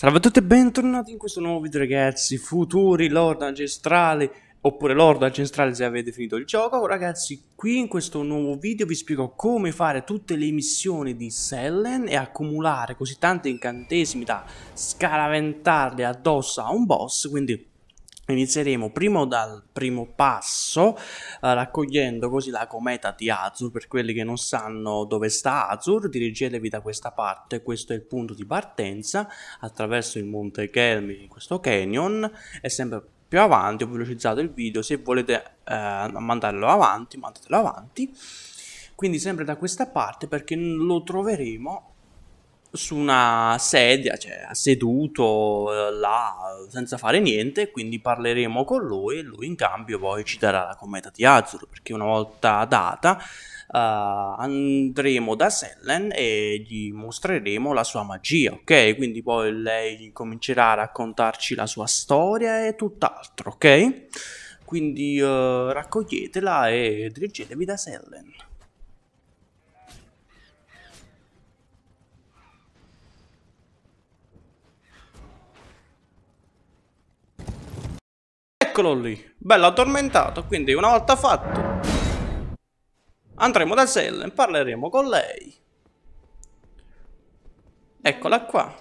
Salve a tutti e bentornati in questo nuovo video, ragazzi. Futuri Lord Ancestrali, oppure Lord Ancestrali se avete finito il gioco. Ragazzi, qui in questo nuovo video vi spiego come fare tutte le missioni di Sellen e accumulare così tanti incantesimi da scaraventarli addosso a un boss. Quindi inizieremo primo dal primo passo, raccogliendo così la cometa di Azur. Per quelli che non sanno dove sta Azur, dirigetevi da questa parte, questo è il punto di partenza, attraverso il monte Kelmi, questo canyon, e sempre più avanti. Ho velocizzato il video, se volete mandarlo avanti, mandatelo avanti. Quindi sempre da questa parte, perché lo troveremo su una sedia, cioè seduto là senza fare niente. Quindi parleremo con lui e lui in cambio poi ci darà la cometa di Azur, perché una volta data andremo da Sellen e gli mostreremo la sua magia, ok? Quindi poi lei comincerà a raccontarci la sua storia e tutt'altro, ok? Quindi raccoglietela e dirigetevi da Sellen. Eccolo lì, bello addormentato. Quindi una volta fatto andremo da Sellen, parleremo con lei. Eccola qua.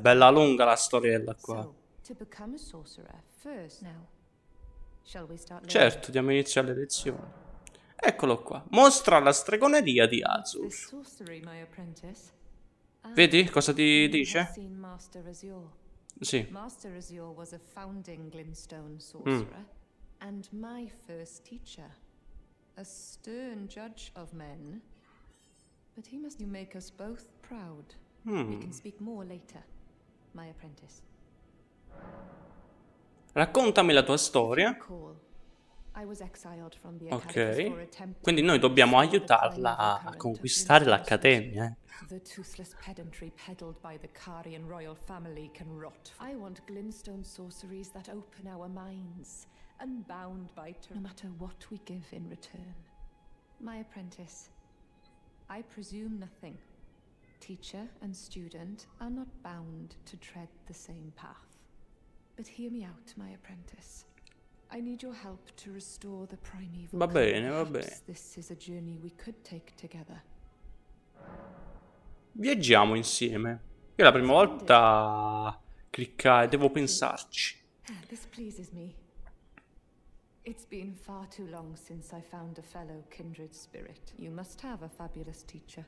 Bella lunga la storiella qua. Certo, diamo inizio alle lezioni. Eccolo qua, mostra la stregoneria di Azur. Vedi cosa ti dice? Sì. Master Azur was a founding Glimstone sorcerer and my first teacher, a stern judge of men, but he must make us both proud. We can speak more later, my apprentice. Raccontami la tua storia. Ok, quindi noi dobbiamo aiutarla a conquistare l'accademia. The toothless pedantry peddled by the Carian royal family can rot. I want Glimstone sorceries that open our minds, unbound by no matter what we give in return. My apprentice, I presume nothing. Teacher and student are not bound to tread the same path. But hear me out, my apprentice. I need your help to restore the primeval. Va bene, va bene. This is a journey we could take together. Viaggiamo insieme. Io la prima volta cliccai, devo pensarci. This pleases me. It's been far too long since I found a fellow kindred spirit. You must have a fabulous teacher.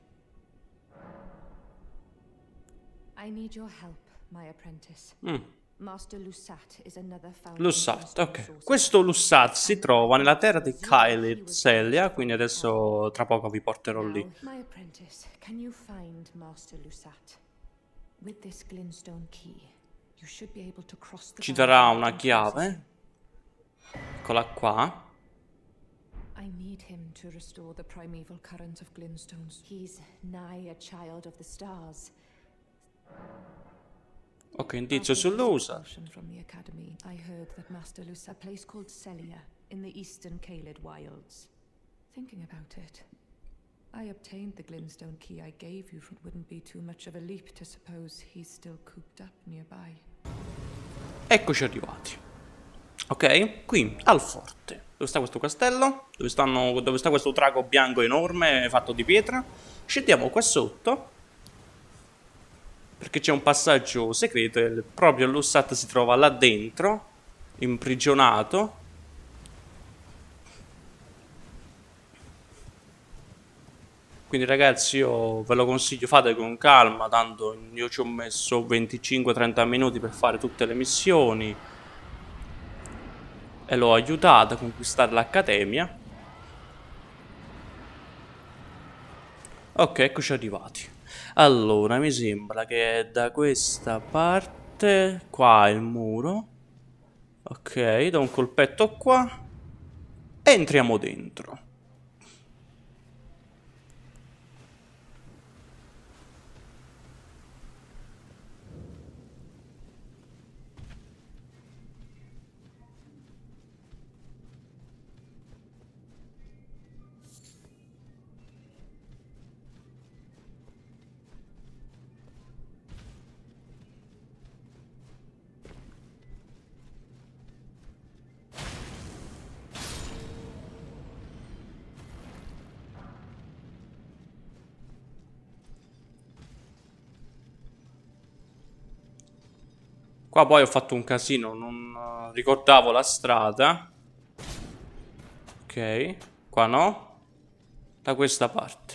I need your help, my apprentice. Master Lusat is another founding Lusat, ok. Questo Lusat si trova nella terra di Caelid, Celia, quindi adesso tra poco vi porterò lì. My apprentice, can you find Master Lusat? With this Glimstone key, you should be able to cross the. Ci darà una chiave. Eccola qua. I need him to restore the primeval current of Glimstones. He's nigh a child of the stars. Ok, indizio sull'usa. I heard that Master Lusa place called Celia in the eastern Caelid wilds. Thinking about it, I obtained the Glimstone key I gave you. It wouldn't be too much of a leap to suppose he's still cooped up nearby. Eccoci arrivati. Ok, qui al forte. Dove sta questo castello? Dove sta questo drago bianco enorme fatto di pietra? Scendiamo qua sotto, perché c'è un passaggio segreto e proprio Lusat si trova là dentro, imprigionato. Quindi ragazzi, io ve lo consiglio, fate con calma, tanto io ci ho messo 25-30 minuti per fare tutte le missioni e l'ho aiutata a conquistare l'accademia. Ok, eccoci arrivati. Allora, mi sembra che da questa parte qua il muro. Ok, do un colpetto qua e entriamo dentro. Qua poi ho fatto un casino, non ricordavo la strada. Ok, qua no. Da questa parte.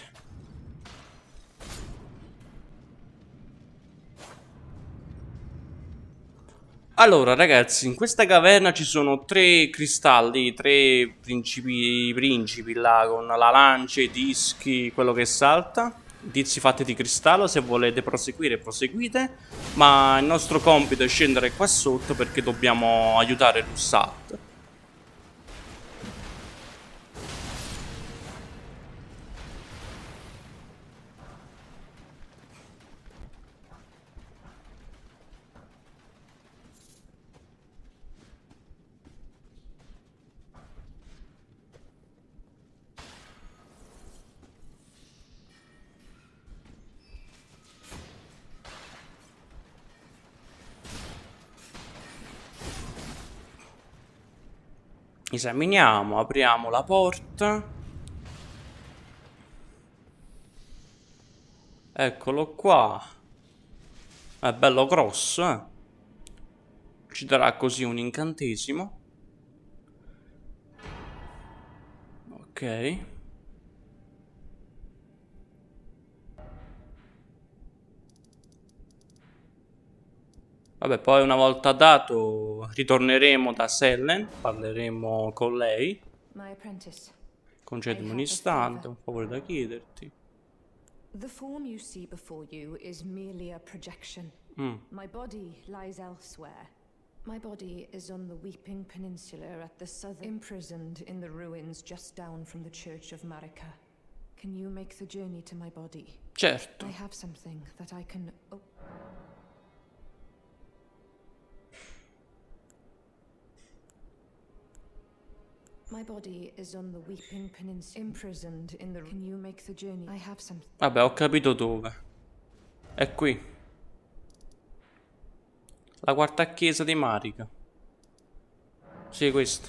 Allora ragazzi, in questa caverna ci sono tre cristalli, tre principi là con la lancia, i dischi, quello che salta. Dischi fatti di cristallo, se volete proseguire proseguite, ma il nostro compito è scendere qua sotto perché dobbiamo aiutare Lusat. Esaminiamo, apriamo la porta. Eccolo qua. È bello grosso, eh. Ci darà così un incantesimo. Ok. Vabbè, poi una volta dato ritorneremo da Sellen, parleremo con lei. Concedimi un istante, un favore da chiederti. The form you see before you is merely a projection. My body lies elsewhere. My body is on the Weeping Peninsula at the southern, imprisoned in the ruins just down from the Church of Marica. Can you make the journey to my body? Certo. I have something that I can. Oh. Vabbè, ho capito dove. È qui. La quarta chiesa di Marica. Sì, questa.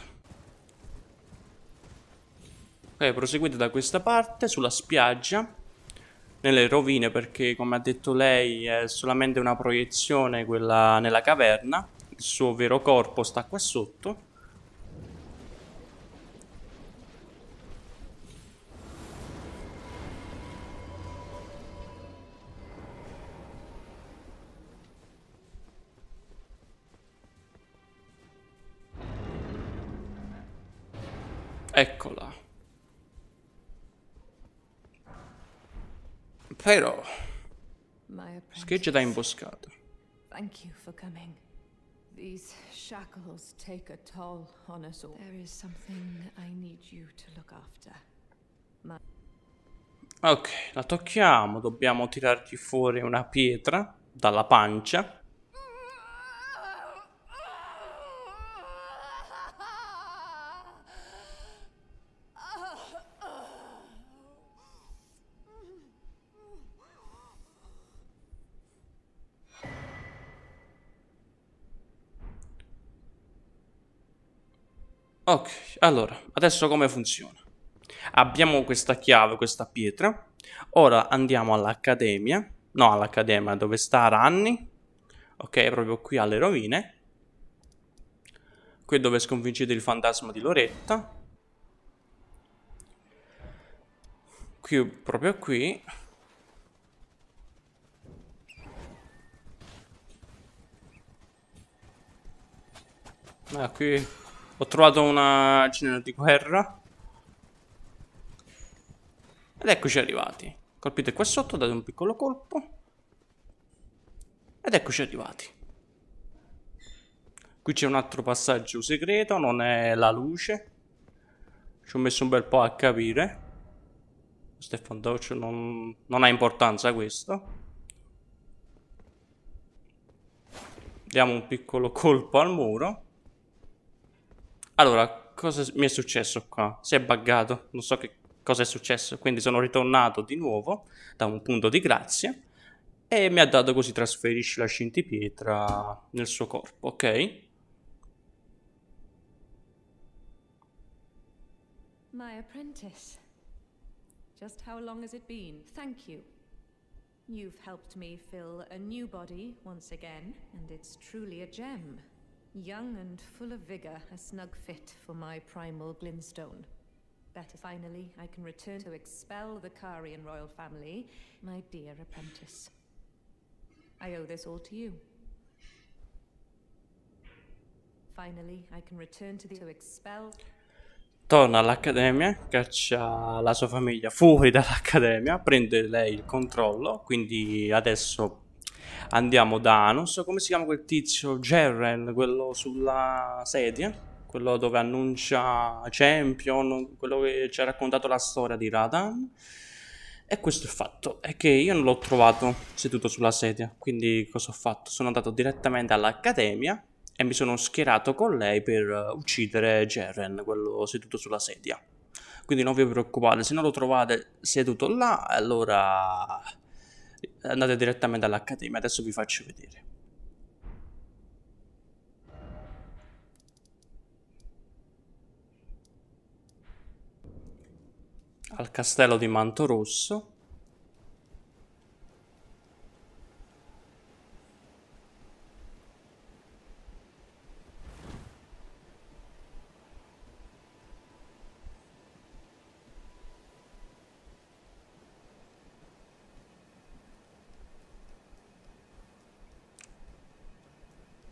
Ok, proseguite da questa parte, sulla spiaggia. Nelle rovine, perché come ha detto lei è solamente una proiezione quella nella caverna. Il suo vero corpo sta qua sotto. Eccola. Però scheggia da imboscata. Thank you for coming. These shackles take a toll on us all. There is something I need you to look after. Ok, la tocchiamo, dobbiamo tirargli fuori una pietra dalla pancia. Ok, allora, adesso come funziona? Abbiamo questa chiave, questa pietra. Ora andiamo all'accademia. No, all'accademia dove sta Ranni. Ok, proprio qui alle rovine. Qui dove sconfiggete il fantasma di Loretta. Qui, proprio qui. Ah, qui... Ho trovato una cinema di guerra. Ed eccoci arrivati. Colpite qua sotto, date un piccolo colpo. Ed eccoci arrivati. Qui c'è un altro passaggio segreto, non è la luce. Ci ho messo un bel po' a capire. Stefan Doccio non ha importanza questo. Diamo un piccolo colpo al muro. Allora, cosa mi è successo qua? Si è buggato, non so che cosa è successo, quindi sono ritornato di nuovo da un punto di grazia e mi ha dato così trasferisci la scintipietra nel suo corpo, ok? My apprentice. Just how long has it been? Thank you. You've helped me fill a new body once again, and it's truly a gem. Young and full of vigor, a snug fit for my primal Glimstone. Better finally, I can return to expel the Carian royal family, my dear apprentice. I owe this all to you. Finally, I can return to the to expel. Torna all'Accademia, caccia la sua famiglia fuori dall'Accademia, prende lei il controllo, quindi adesso andiamo da, non so come si chiama quel tizio, Jerren, quello sulla sedia, quello dove annuncia Champion, quello che ci ha raccontato la storia di Radan. E questo è il fatto, è che io non l'ho trovato seduto sulla sedia, quindi cosa ho fatto? Sono andato direttamente all'Accademia e mi sono schierato con lei per uccidere Jerren, quello seduto sulla sedia. Quindi non vi preoccupate, se non lo trovate seduto là, allora andate direttamente all'Accademia. Adesso vi faccio vedere. Al castello di Manto Rosso.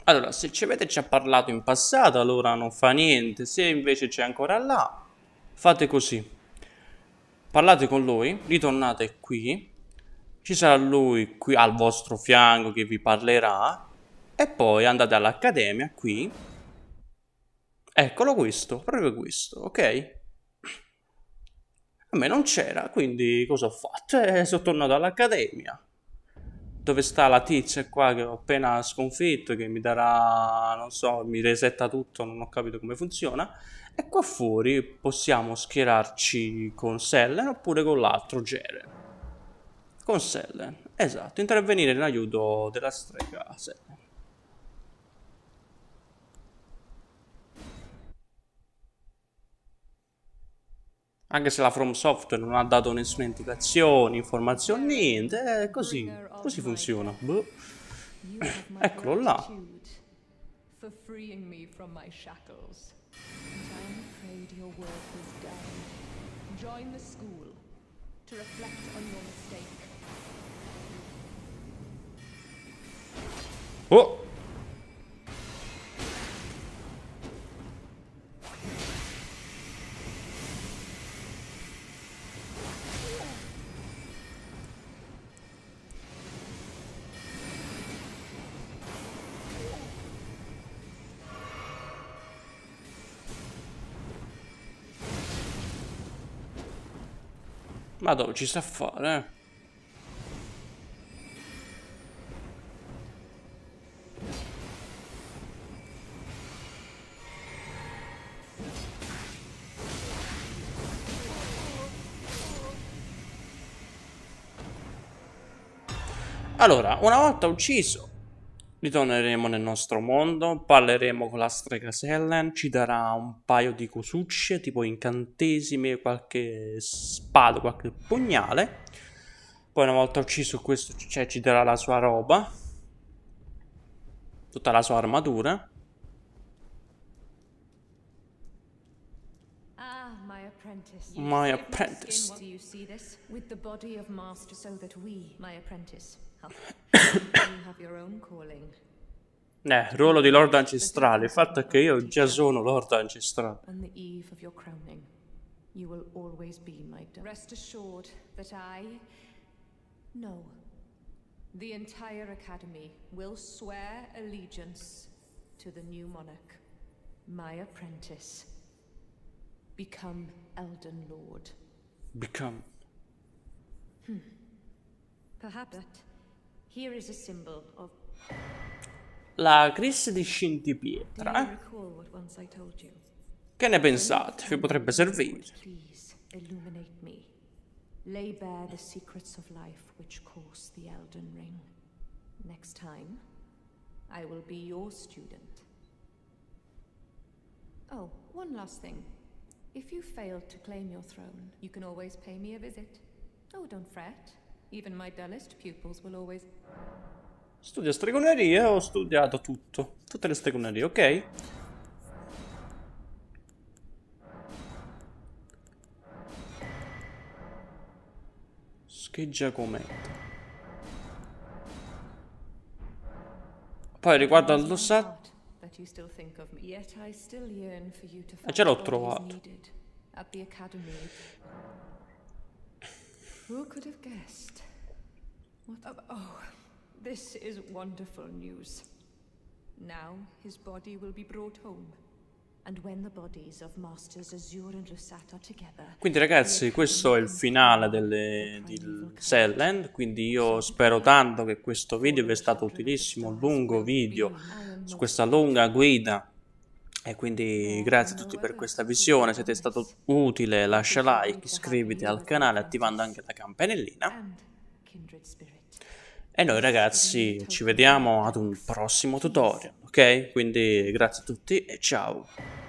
Allora, se ci avete già parlato in passato, allora non fa niente. Se invece c'è ancora là, fate così. Parlate con lui, ritornate qui. Ci sarà lui qui al vostro fianco che vi parlerà. E poi andate all'Accademia, qui. Eccolo questo, proprio questo, ok? A me non c'era, quindi cosa ho fatto? Sono tornato all'Accademia. Dove sta la tizia qua che ho appena sconfitto, che mi darà, non so, mi resetta tutto, non ho capito come funziona. E qua fuori possiamo schierarci con Sellen oppure con l'altro Jerry. Con Sellen, esatto, intervenire in aiuto della strega Sellen. Anche se la From Software non ha dato nessuna indicazione, informazione, niente, è così, così funziona. Boh. Eccolo là. Oh! Ma dove ci sta a fare? Allora, una volta ucciso, ritorneremo nel nostro mondo, parleremo con la strega Sellen, ci darà un paio di cosucce, tipo incantesimi, qualche spada, qualche pugnale. Poi una volta ucciso questo, cioè, ci darà la sua roba, tutta la sua armatura. Ah, my apprentice. Do you see this? With the body of master so that we, my apprentice. Ruolo di Lord Ancestrale. Il fatto è che io già sono Lord Ancestrale. The entire Academy will swear allegiance to the new monarch, my apprentice. Become Elden Lord. Become. Perhaps that. Here is a symbol of la crisi di scintipietra. Che ne pensate? Vi potrebbe servire. Lay bare the secrets of life which course the Elden Ring. Next time I will be your student. Oh, one last thing. If you fail to claim your throne, you can always pay me a visit. Oh, don't fret. Even my dullest pupils will always... Studio stregonerie, ho studiato tutto. Tutte le stregonerie, ok? Scheggia commento. Poi riguardo al Lusat. E ce l'ho trovato. Who could have guessed? Oh, this is wonderful news. Now his body will be brought home. And when the bodies of Masters Azur and Lusat are together. Quindi ragazzi, questo è il finale di Sellen, quindi io spero tanto che questo video vi è stato utilissimo, un lungo video su questa lunga guida. E quindi grazie a tutti per questa visione, se ti è stato utile lascia like, iscriviti al canale attivando anche la campanellina. E noi ragazzi ci vediamo ad un prossimo tutorial, ok? Quindi grazie a tutti e ciao!